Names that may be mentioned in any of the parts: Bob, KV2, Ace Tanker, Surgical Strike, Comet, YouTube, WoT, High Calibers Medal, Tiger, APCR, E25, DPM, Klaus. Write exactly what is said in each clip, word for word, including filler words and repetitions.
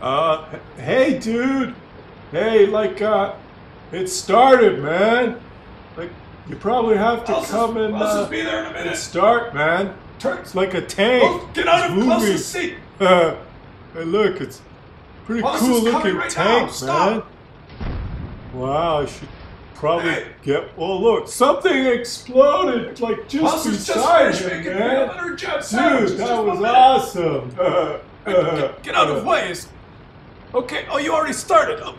Uh, hey, dude. Hey, like, uh, it started, man. Like, you probably have to I'll come just, and I'll uh, just be there in a minute. Start, man. Turn. It's like a tank. Oh, get out it's of Klaus's seat. Uh, hey, look, it's pretty Klaus cool looking right tank, man. Wow, I should probably hey. get. Oh, look, something exploded like just beside me, man. Dude, that was awesome. Uh, Get, get out of the way. Okay, oh, you already started. Oh.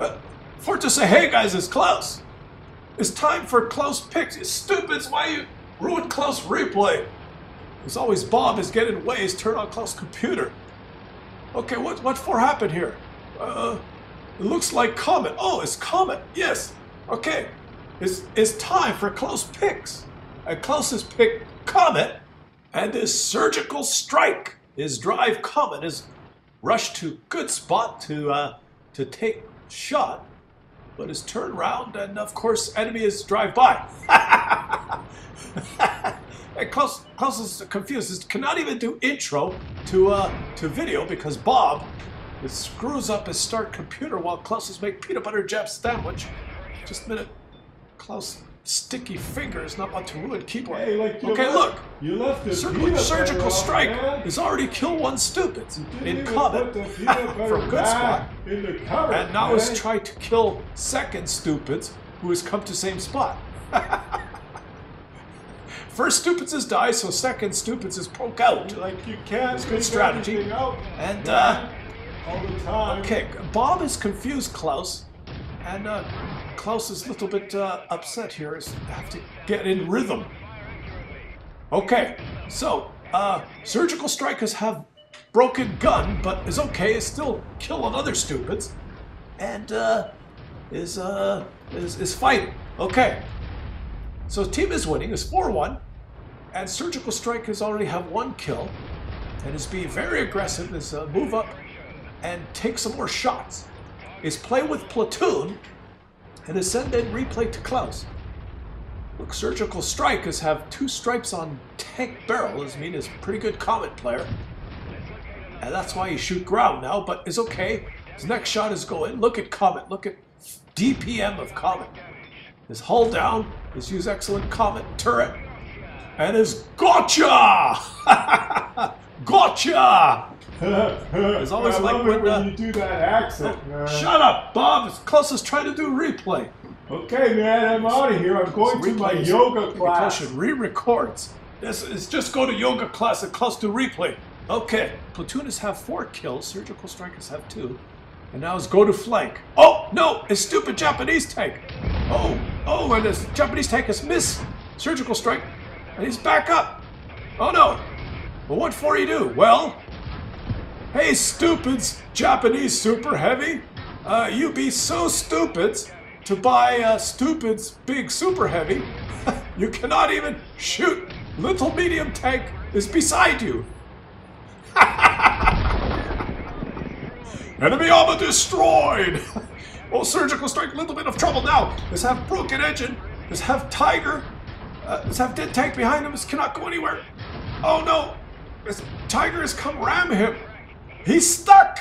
Uh, for to say, hey guys, it's Klaus. It's time for Klaus picks. It's stupid. It's why you ruined Klaus replay. As always, Bob is getting away. He's turned on Klaus computer. Okay, what what for happened here? Uh, it looks like Comet. Oh, it's Comet. Yes. Okay, it's it's time for Klaus picks. And Klaus has picked Comet and this Surgical Strike. His drive Comet is rushed to good spot to uh, to take shot, but is turned round and of course enemy is drive by. And Klaus, Klaus is confused. He cannot even do intro to uh, to video because Bob it screws up his start computer while Klaus is making peanut butter jam sandwich. Just a minute, Klaus. Sticky fingers, not about to ruin keyboard. Hey, like okay, left, look. You left the Surg surgical off, strike man. Has already killed one stupid in Comet from good spot, cover, and now man. is trying to kill second stupids who has come to same spot. First stupids is die, so second stupids is poke out. Like you can't. It's good strategy. Out, and uh, all the time. Okay, Bob is confused, Klaus, and. Uh, Klaus is a little bit uh, upset here. Is have to get in rhythm. Okay, so uh, surgical strikers have broken gun, but is okay. Is still killing other stupids, and uh, is uh is is fighting. Okay, so team is winning. Is four one, and surgical strikers already have one kill, and is being very aggressive. Is uh, move up and take some more shots. Is play with platoon. And is sent in replay to Klaus. Look, surgical strikers have two stripes on tank barrel. As mean is a pretty good Comet player, and that's why he shoot ground now. But it's okay. His next shot is going. Look at Comet. Look at D P M of Comet. His hull down. His use excellent Comet turret, and his gotcha, gotcha. It's always I like love when, it when uh, you do that accent, man. Shut up, Bob. It's Klaus is trying to do replay. Okay, man, I'm out of here. I'm going to my yoga class. Klaus should re-records. This is just go to yoga class and Klaus do replay. Okay, platoonists have four kills. Surgical strikers have two, and now it's go to flank. Oh no, it's stupid Japanese tank. Oh, oh, and this Japanese tank is miss surgical strike, and he's back up. Oh no. Well, what for you do? Well. Hey stupids, Japanese super heavy, uh, you be so stupid to buy uh, stupid's big super heavy, you cannot even shoot, little medium tank is beside you. Enemy armor destroyed! Oh, surgical strike, little bit of trouble now, let's have broken engine, let's have Tiger, uh, let's have dead tank behind him, this cannot go anywhere. Oh no, this Tiger has come ram him. He's stuck!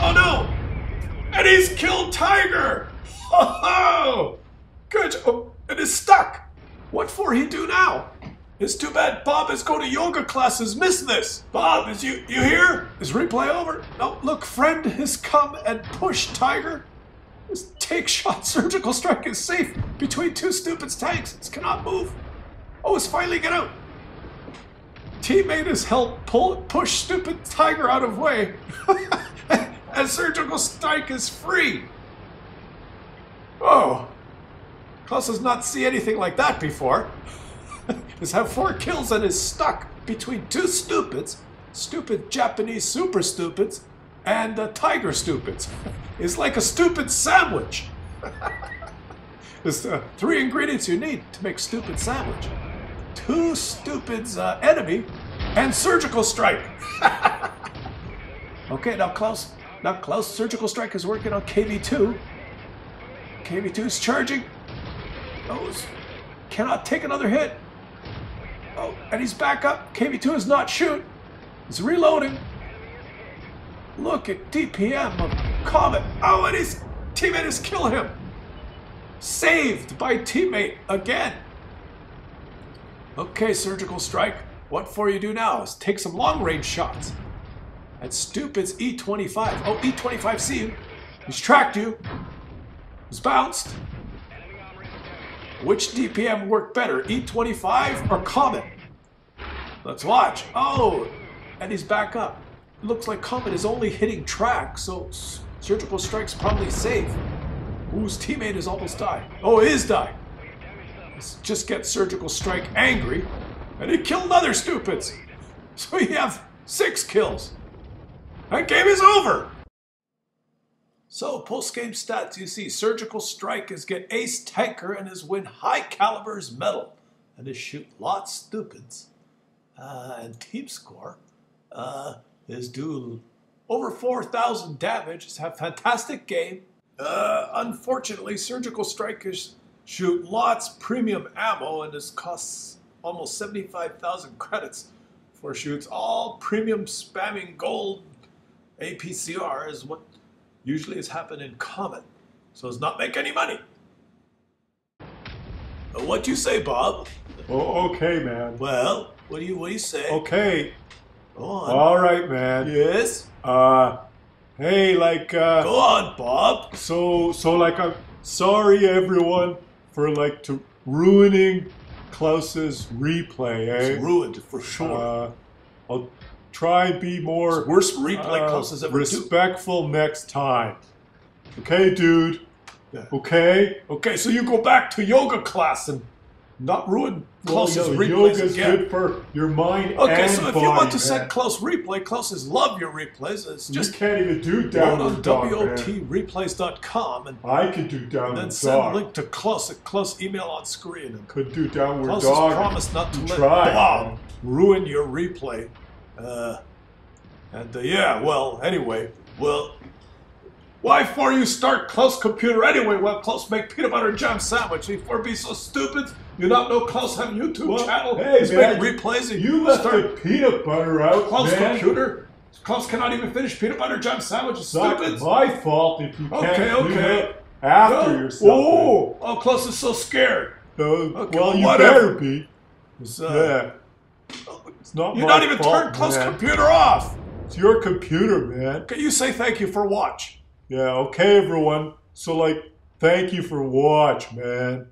Oh no! And he's killed Tiger! Oh, good! Oh, and is stuck! What for he do now? It's too bad Bob is going to yoga classes, miss this! Bob, is you you here? Is replay over? No, look, friend has come and pushed Tiger. This take shot surgical strike is safe between two stupid tanks. It cannot move. Oh, it's finally get out! Teammate has helped pull, push stupid Tiger out of way, and surgical strike is free. Oh, Klaus has not seen anything like that before. He's had four kills and is stuck between two stupids, stupid Japanese super stupids, and uh, Tiger stupids. It's like a stupid sandwich. It's the uh, three ingredients you need to make stupid sandwich. Two stupids uh, enemy and surgical strike. Okay, now Klaus, now Klaus surgical strike is working on K V two. K V two is charging. Oh, cannot take another hit. Oh, and he's back up. K V two is not shoot. He's reloading. Look at D P M of Comet. Oh, and his teammate has killed him. Saved by teammate again. Okay, Surgical Strike. What for you do now is take some long-range shots. That stupid's E twenty-five. Oh, E twenty-five, see you. He's tracked you. He's bounced. Which D P M worked better, E twenty-five or Comet? Let's watch. Oh, and he's back up. It looks like Comet is only hitting track, so Surgical Strike's probably safe. Ooh, his teammate has almost died. Oh, it is died. Let's just get Surgical Strike angry. And he killed other stupids. So we have six kills. That game is over. So, post-game stats, you see Surgical Strike is get Ace Tanker and his win High Calibers Medal. And his shoot lots stupids. Uh, and team score uh, is do over four thousand damage. It's a fantastic game. Uh, unfortunately, Surgical Strike is shoot lots premium ammo and this costs almost seventy-five thousand credits for shoots. All premium spamming gold A P C R is what usually has happened in Comet. So it's not make any money. What you say, Bob? Oh, okay, man. Well, what do you what do you say? Okay. Go on. All right, man. Yes. Uh, hey, like. Uh, Go on, Bob. So so like I'm sorry everyone for like to ruining Klaus's replay, eh? It's ruined for sure. Uh, I'll try and be more it's worst replay uh, Klaus has ever respectful do. next time. Okay, dude. Yeah. Okay. Okay. So you go back to yoga class and not ruin Klaus's well, no, replays yoga's again. Good for your mind. Okay. And so if body, you want to man. set Klaus replay, Klaus's love your replays. It's just you can't even do downward dog. Go on W O T replays dot com and I could do downward dog. Then send a link to Klaus at Klaus email on screen. And could do downward Klaus dog. Klaus has promised not to let Bob ruin your replay. Uh, and uh, yeah. Well. Anyway. Well. Why for you start Klaus computer anyway? Well, Klaus make peanut butter and jam sandwich. Before be so stupid, you not know Klaus have YouTube well, channel. Hey, he's man, making replays. And you left start the peanut butter out, Klaus man. computer. Klaus cannot even finish peanut butter jam sandwich. It's stupid. Not my fault if you okay, can't okay. do it after no. yourself. Oh, oh, Klaus is so scared. Uh, okay, well, well, you whatever. better be. It's, uh, yeah. It's not. You my not even fault, turn Klaus man. computer off. It's your computer, man. Can you say thank you for watch? Yeah, okay everyone, so like, thank you for watch, man.